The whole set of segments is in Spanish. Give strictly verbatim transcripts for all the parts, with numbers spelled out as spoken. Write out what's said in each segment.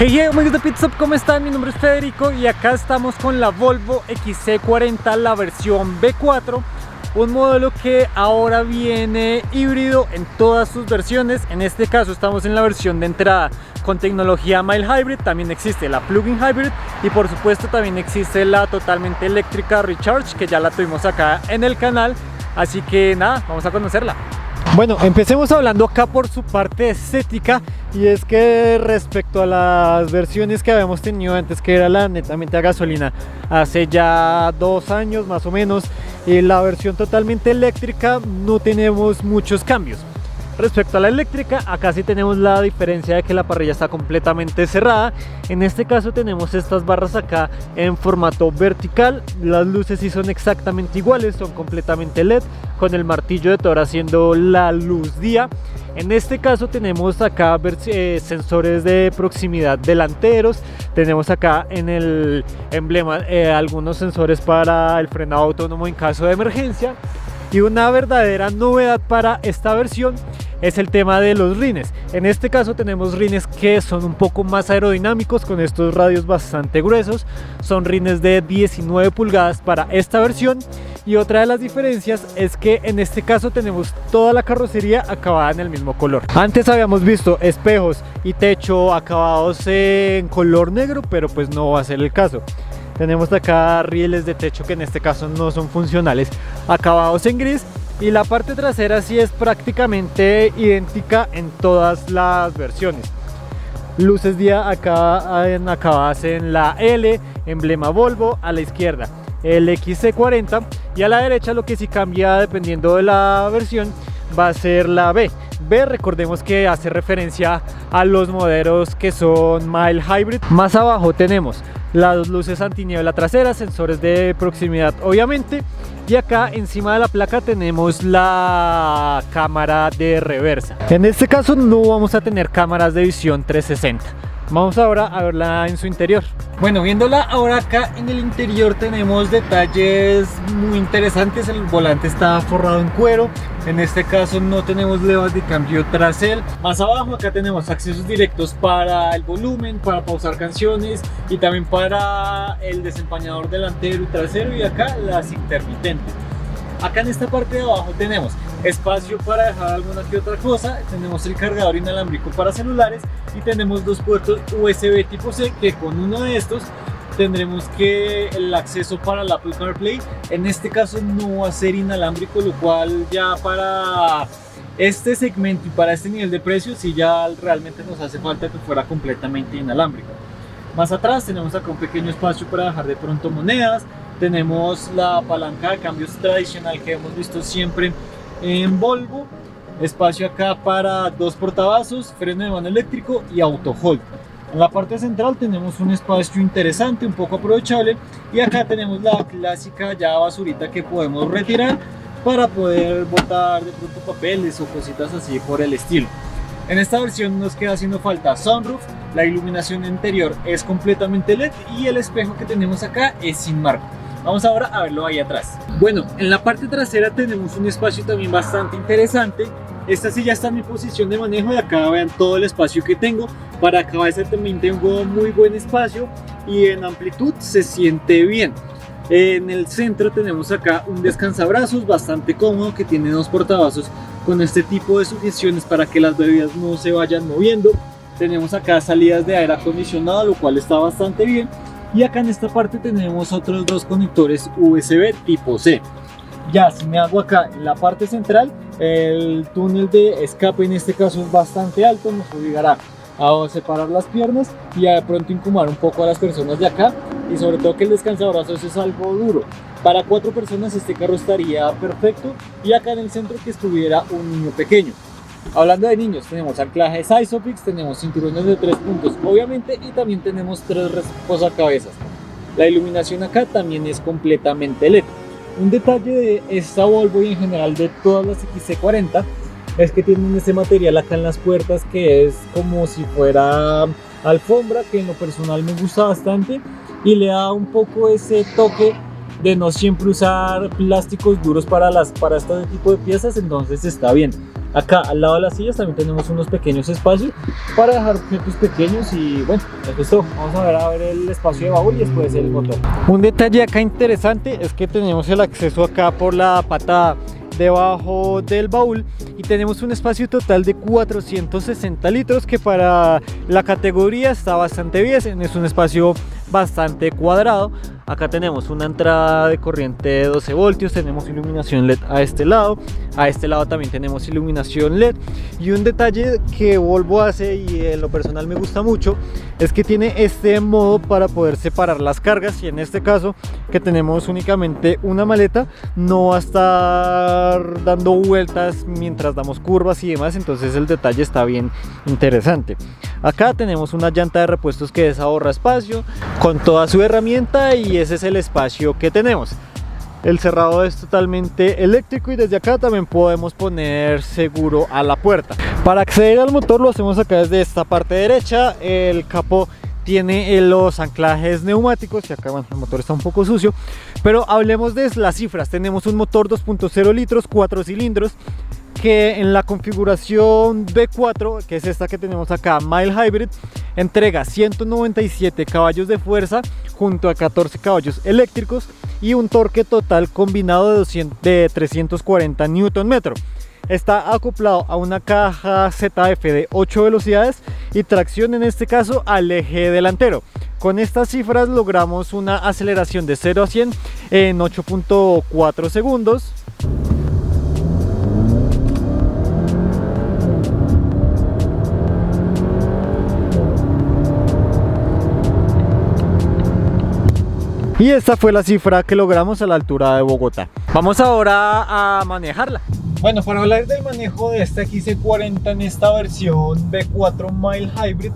Hey, hey amigos de Pitstop, ¿cómo están? Mi nombre es Federico y acá estamos con la Volvo X C cuarenta, la versión B cuatro, un modelo que ahora viene híbrido en todas sus versiones. En este caso estamos en la versión de entrada con tecnología Mild Hybrid, también existe la Plug-in Hybrid y por supuesto también existe la totalmente eléctrica Recharge, que ya la tuvimos acá en el canal, así que nada, vamos a conocerla. Bueno, empecemos hablando acá por su parte estética, y es que respecto a las versiones que habíamos tenido antes, que era la netamente a gasolina hace ya dos años más o menos, y la versión totalmente eléctrica, no tenemos muchos cambios. Respecto a la eléctrica, acá sí tenemos la diferencia de que la parrilla está completamente cerrada. En este caso tenemos estas barras acá en formato vertical. Las luces sí son exactamente iguales, son completamente L E D, con el martillo de Thor haciendo la luz día. En este caso tenemos acá eh, sensores de proximidad delanteros, tenemos acá en el emblema eh, algunos sensores para el frenado autónomo en caso de emergencia, y una verdadera novedad para esta versión es el tema de los rines. En este caso tenemos rines que son un poco más aerodinámicos, con estos radios bastante gruesos. Son rines de diecinueve pulgadas para esta versión, y otra de las diferencias es que en este caso tenemos toda la carrocería acabada en el mismo color. Antes habíamos visto espejos y techo acabados en color negro, pero pues no va a ser el caso. Tenemos acá rieles de techo que en este caso no son funcionales, acabados en gris, y la parte trasera sí es prácticamente idéntica en todas las versiones. Luces día acá en, acabadas en la L, emblema Volvo a la izquierda, el X C cuarenta, y a la derecha lo que sí cambia dependiendo de la versión va a ser la B. B, recordemos que hace referencia a los modelos que son Mild Hybrid. Más abajo tenemos las luces antiniebla trasera, sensores de proximidad obviamente, y acá encima de la placa tenemos la cámara de reversa. En este caso no vamos a tener cámaras de visión trescientos sesenta. Vamos ahora a verla en su interior. Bueno, viéndola ahora acá en el interior tenemos detalles muy interesantes. El volante está forrado en cuero. En este caso no tenemos levas de cambio tras él. Más abajo acá tenemos accesos directos para el volumen, para pausar canciones, y también para el desempañador delantero y trasero, y acá las intermitentes. Acá en esta parte de abajo tenemos espacio para dejar alguna que otra cosa, tenemos el cargador inalámbrico para celulares y tenemos dos puertos U S B tipo C, que con uno de estos tendremos que el acceso para el Apple CarPlay. En este caso no va a ser inalámbrico, lo cual ya para este segmento y para este nivel de precios sí ya realmente nos hace falta que fuera completamente inalámbrico. Más atrás tenemos acá un pequeño espacio para dejar de pronto monedas. Tenemos la palanca de cambios tradicional que hemos visto siempre en Volvo. Espacio acá para dos portavasos, freno de mano eléctrico y auto hold. En la parte central tenemos un espacio interesante, un poco aprovechable, y acá tenemos la clásica ya basurita que podemos retirar para poder botar de pronto papeles o cositas así por el estilo. En esta versión nos queda haciendo falta sunroof, la iluminación interior es completamente L E D y el espejo que tenemos acá es sin marco. Vamos ahora a verlo ahí atrás. Bueno, en la parte trasera tenemos un espacio también bastante interesante. Esta sí ya está en mi posición de manejo, y acá vean todo el espacio que tengo. Para cabeza también tengo muy buen espacio, y en amplitud se siente bien. En el centro tenemos acá un descansabrazos bastante cómodo que tiene dos portavasos con este tipo de sujeciones para que las bebidas no se vayan moviendo. Tenemos acá salidas de aire acondicionado, lo cual está bastante bien. Y acá en esta parte tenemos otros dos conectores U S B tipo C. Ya si me hago acá en la parte central, el túnel de escape en este caso es bastante alto, nos obligará a separar las piernas y a de pronto incomodar un poco a las personas de acá, y sobre todo que el descansabrazos es algo duro. Para cuatro personas este carro estaría perfecto, y acá en el centro que estuviera un niño pequeño. Hablando de niños, tenemos anclajes Isofix, tenemos cinturones de tres puntos obviamente, y también tenemos tres reposacabezas. La iluminación acá también es completamente L E D. Un detalle de esta Volvo y en general de todas las X C cuarenta es que tienen este material acá en las puertas que es como si fuera alfombra, que en lo personal me gusta bastante y le da un poco ese toque de no siempre usar plásticos duros para, las, para este tipo de piezas, entonces está bien. Acá al lado de las sillas también tenemos unos pequeños espacios para dejar objetos pequeños y bueno, eso es todo. Vamos a ver, a ver el espacio de baúl y después el motor. Un detalle acá interesante es que tenemos el acceso acá por la pata debajo del baúl y tenemos un espacio total de cuatrocientos sesenta litros, que para la categoría está bastante bien, es un espacio bastante cuadrado. Acá tenemos una entrada de corriente de doce voltios, tenemos iluminación L E D a este lado, a este lado también tenemos iluminación L E D, y un detalle que Volvo hace y en lo personal me gusta mucho es que tiene este modo para poder separar las cargas, y en este caso que tenemos únicamente una maleta no va a estar dando vueltas mientras damos curvas y demás, entonces el detalle está bien interesante. Acá tenemos una llanta de repuestos que desahorra espacio con toda su herramienta, y ese es el espacio que tenemos. El cerrado es totalmente eléctrico y desde acá también podemos poner seguro a la puerta. Para acceder al motor lo hacemos acá desde esta parte derecha. El capó tiene los anclajes neumáticos y acá, bueno, el motor está un poco sucio, pero hablemos de las cifras. Tenemos un motor dos punto cero litros, cuatro cilindros, que en la configuración B cuatro, que es esta que tenemos acá, Mild Hybrid, entrega ciento noventa y siete caballos de fuerza junto a catorce caballos eléctricos y un torque total combinado de, doscientos, de trescientos cuarenta newton metro. Está acoplado a una caja Z F de ocho velocidades y tracción, en este caso al eje delantero. Con estas cifras logramos una aceleración de cero a cien en ocho punto cuatro segundos. Y esta fue la cifra que logramos a la altura de Bogotá. Vamos ahora a manejarla. Bueno, para hablar del manejo de esta X C cuarenta en esta versión B cuatro Mild Hybrid,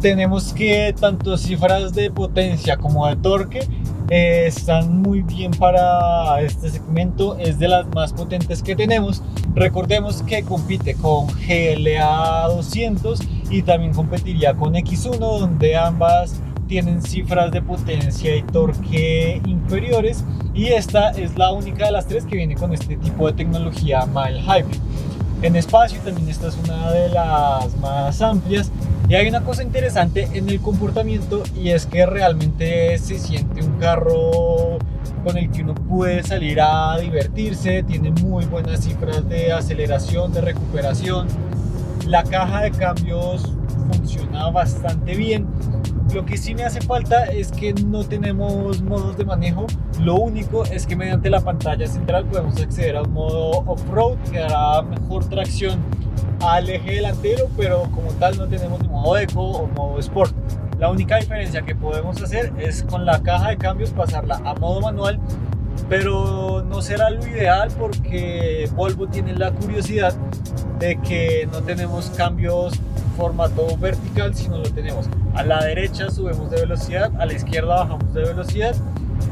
tenemos que tanto cifras de potencia como de torque eh, están muy bien para este segmento. Es de las más potentes que tenemos. Recordemos que compite con G L A doscientos y también competiría con X uno, donde ambas tienen cifras de potencia y torque inferiores, y esta es la única de las tres que viene con este tipo de tecnología Mild Hybrid. En espacio también esta es una de las más amplias, y hay una cosa interesante en el comportamiento, y es que realmente se siente un carro con el que uno puede salir a divertirse. Tiene muy buenas cifras de aceleración, de recuperación, la caja de cambios funciona bastante bien. Lo que sí me hace falta es que no tenemos modos de manejo. Lo único es que mediante la pantalla central podemos acceder a un modo off-road que dará mejor tracción al eje delantero, pero como tal no tenemos ni modo Eco o modo Sport. La única diferencia que podemos hacer es con la caja de cambios pasarla a modo manual, pero no será lo ideal porque Volvo tiene la curiosidad de que no tenemos cambios formato vertical, sino lo tenemos a la derecha subimos de velocidad, a la izquierda bajamos de velocidad,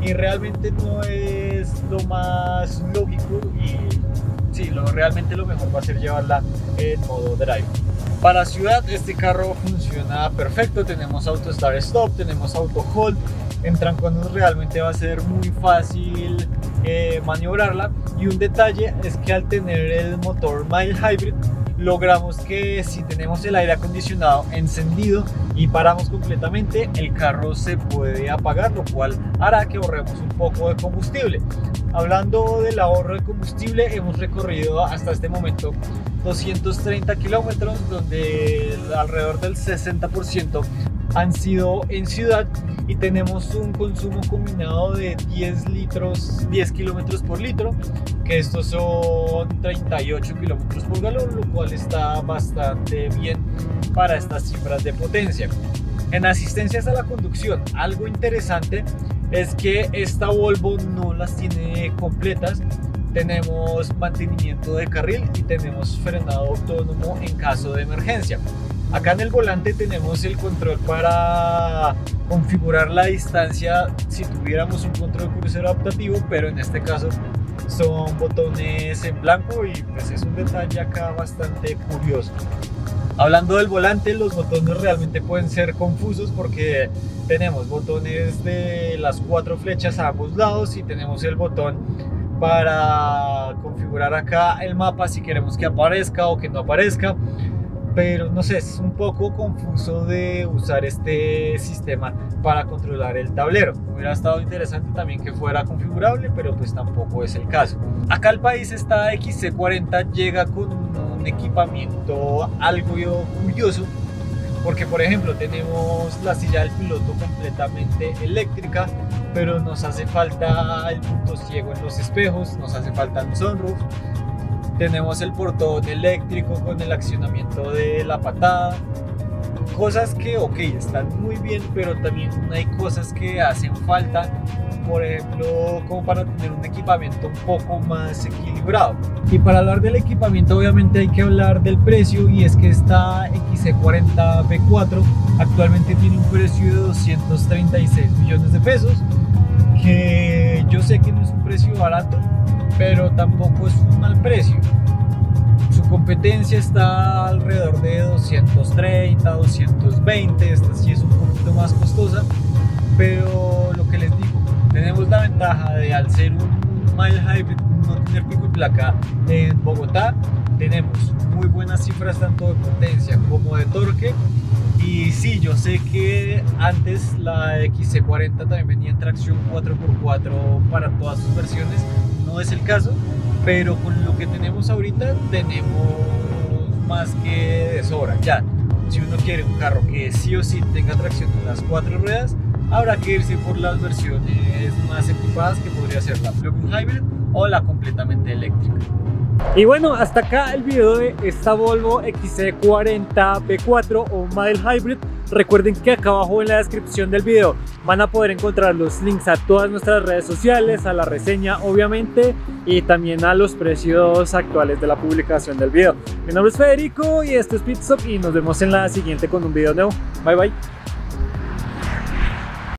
y realmente no es lo más lógico, y sí, lo, realmente lo mejor va a ser llevarla en modo drive. Para ciudad este carro funciona perfecto, tenemos auto start stop, tenemos auto hold, en trancones realmente va a ser muy fácil eh, maniobrarla, y un detalle es que al tener el motor Mild Hybrid logramos que si tenemos el aire acondicionado encendido y paramos completamente, el carro se puede apagar, lo cual hará que ahorremos un poco de combustible. Hablando del ahorro de combustible, hemos recorrido hasta este momento doscientos treinta kilómetros, donde alrededor del sesenta por ciento han sido en ciudad, y tenemos un consumo combinado de diez litros, diez kilómetros por litro, que estos son treinta y ocho kilómetros por galón, lo cual está bastante bien para estas cifras de potencia. En asistencias a la conducción, algo interesante es que esta Volvo no las tiene completas. Tenemos mantenimiento de carril y tenemos frenado autónomo en caso de emergencia. Acá en el volante tenemos el control para configurar la distancia si tuviéramos un control crucero adaptativo, pero en este caso son botones en blanco, y pues es un detalle acá bastante curioso. Hablando del volante, los botones realmente pueden ser confusos porque tenemos botones de las cuatro flechas a ambos lados y tenemos el botón para configurar acá el mapa si queremos que aparezca o que no aparezca, pero no sé, es un poco confuso de usar este sistema para controlar el tablero. Hubiera estado interesante también que fuera configurable, pero pues tampoco es el caso. Acá el país está X C cuarenta, llega con un equipamiento algo curioso, porque por ejemplo tenemos la silla del piloto completamente eléctrica, pero nos hace falta el punto ciego en los espejos, nos hace falta el sunroof. Tenemos el portón eléctrico con el accionamiento de la patada. Cosas que, ok, están muy bien, pero también hay cosas que hacen falta, por ejemplo, como para tener un equipamiento un poco más equilibrado. Y para hablar del equipamiento, obviamente hay que hablar del precio, y es que esta X C cuarenta B cuatro actualmente tiene un precio de doscientos treinta y seis millones de pesos, que yo sé que no es un precio barato, pero tampoco es un mal precio. Su competencia está alrededor de doscientos treinta, doscientos veinte, esta sí es un poquito más costosa, pero lo que les digo, tenemos la ventaja de, al ser un Mild Hybrid, no tener pico y placa en Bogotá. Tenemos muy buenas cifras tanto de potencia como de torque. Y sí, yo sé que antes la X C cuarenta también venía en tracción cuatro por cuatro para todas sus versiones. No es el caso, pero con lo que tenemos ahorita tenemos más que de sobra. Ya, si uno quiere un carro que sí o sí tenga tracción en las cuatro ruedas, habrá que irse por las versiones más equipadas, que podría ser la Plug-in Hybrid o la completamente eléctrica. Y bueno, hasta acá el video de esta Volvo X C cuarenta B cuatro o Mild Hybrid. Recuerden que acá abajo en la descripción del video van a poder encontrar los links a todas nuestras redes sociales, a la reseña obviamente, y también a los precios actuales de la publicación del video. Mi nombre es Federico y esto es Pitstop, y nos vemos en la siguiente con un video nuevo. Bye bye.